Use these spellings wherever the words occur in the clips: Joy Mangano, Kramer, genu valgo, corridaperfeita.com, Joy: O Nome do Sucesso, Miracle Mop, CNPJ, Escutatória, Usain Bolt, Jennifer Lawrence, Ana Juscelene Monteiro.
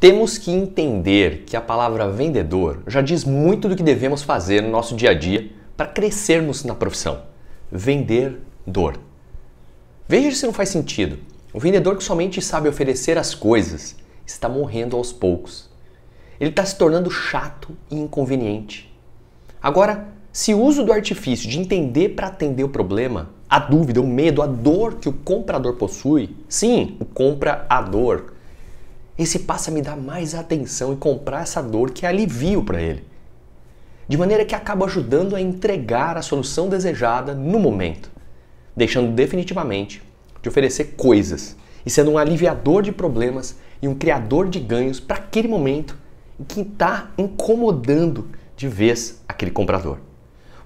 Temos que entender que a palavra vendedor já diz muito do que devemos fazer no nosso dia a dia para crescermos na profissão. Vendedor. Veja se não faz sentido. O vendedor que somente sabe oferecer as coisas está morrendo aos poucos. Ele está se tornando chato e inconveniente. Agora, se o uso do artifício de entender para atender o problema, a dúvida, o medo, a dor que o comprador possui, sim, o comprador, esse passa a me dar mais atenção e comprar essa dor que é alivio para ele. De maneira que acaba ajudando a entregar a solução desejada no momento, deixando definitivamente de oferecer coisas e sendo um aliviador de problemas e um criador de ganhos para aquele momento em que está incomodando de vez aquele comprador.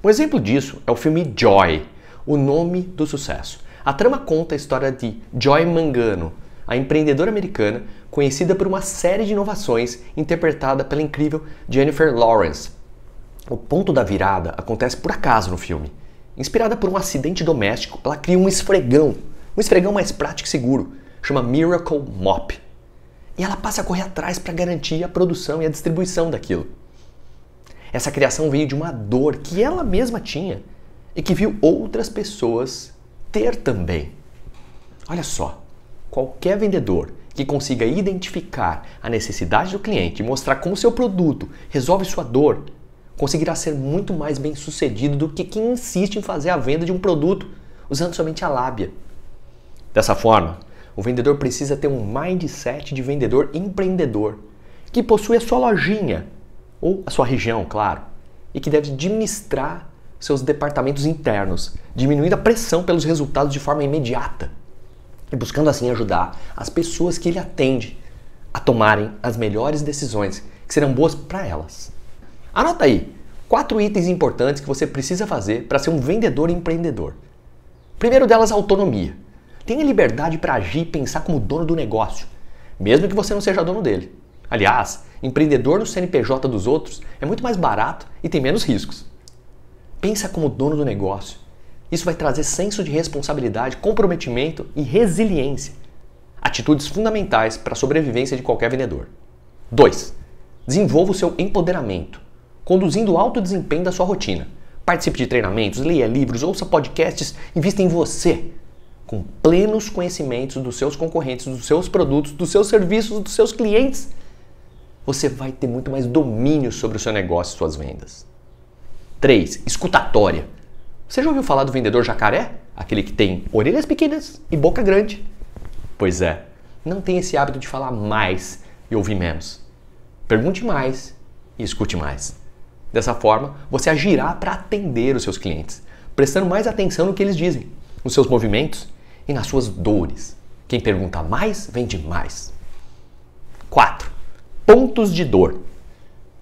Um exemplo disso é o filme Joy, O Nome do Sucesso. A trama conta a história de Joy Mangano, a empreendedora americana conhecida por uma série de inovações interpretada pela incrível Jennifer Lawrence. O ponto da virada acontece por acaso no filme. Inspirada por um acidente doméstico, ela cria um esfregão mais prático e seguro, chama Miracle Mop. E ela passa a correr atrás para garantir a produção e a distribuição daquilo. Essa criação veio de uma dor que ela mesma tinha e que viu outras pessoas ter também. Olha só. Qualquer vendedor que consiga identificar a necessidade do cliente e mostrar como seu produto resolve sua dor, conseguirá ser muito mais bem sucedido do que quem insiste em fazer a venda de um produto usando somente a lábia. Dessa forma, o vendedor precisa ter um mindset de vendedor empreendedor, que possui a sua lojinha, ou a sua região, claro, e que deve administrar seus departamentos internos, diminuindo a pressão pelos resultados de forma imediata. E buscando assim ajudar as pessoas que ele atende a tomarem as melhores decisões que serão boas para elas. Anota aí 4 itens importantes que você precisa fazer para ser um vendedor e empreendedor. Primeiro delas, autonomia. Tenha liberdade para agir e pensar como dono do negócio, mesmo que você não seja dono dele. Aliás, empreendedor no CNPJ dos outros é muito mais barato e tem menos riscos. Pensa como dono do negócio. Isso vai trazer senso de responsabilidade, comprometimento e resiliência. Atitudes fundamentais para a sobrevivência de qualquer vendedor. 2. Desenvolva o seu empoderamento, conduzindo o alto desempenho da sua rotina. Participe de treinamentos, leia livros, ouça podcasts, invista em você, com plenos conhecimentos dos seus concorrentes, dos seus produtos, dos seus serviços, dos seus clientes. Você vai ter muito mais domínio sobre o seu negócio e suas vendas. 3. Escutatória. Você já ouviu falar do vendedor jacaré? Aquele que tem orelhas pequenas e boca grande? Pois é, não tem esse hábito de falar mais e ouvir menos. Pergunte mais e escute mais. Dessa forma, você agirá para atender os seus clientes, prestando mais atenção no que eles dizem, nos seus movimentos e nas suas dores. Quem pergunta mais, vende mais. 4. Pontos de dor.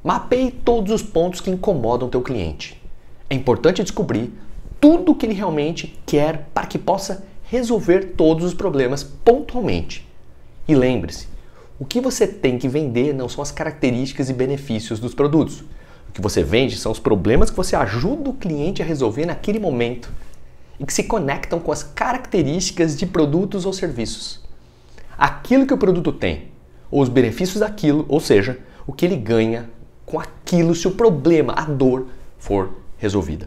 Mapeie todos os pontos que incomodam o teu cliente. É importante descobrir tudo o que ele realmente quer para que possa resolver todos os problemas pontualmente. E lembre-se, o que você tem que vender não são as características e benefícios dos produtos. O que você vende são os problemas que você ajuda o cliente a resolver naquele momento e que se conectam com as características de produtos ou serviços. Aquilo que o produto tem, ou os benefícios daquilo, ou seja, o que ele ganha com aquilo se o problema, a dor, for resolvida.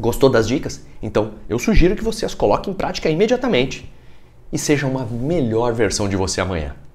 Gostou das dicas? Então, eu sugiro que você as coloque em prática imediatamente e seja uma melhor versão de você amanhã.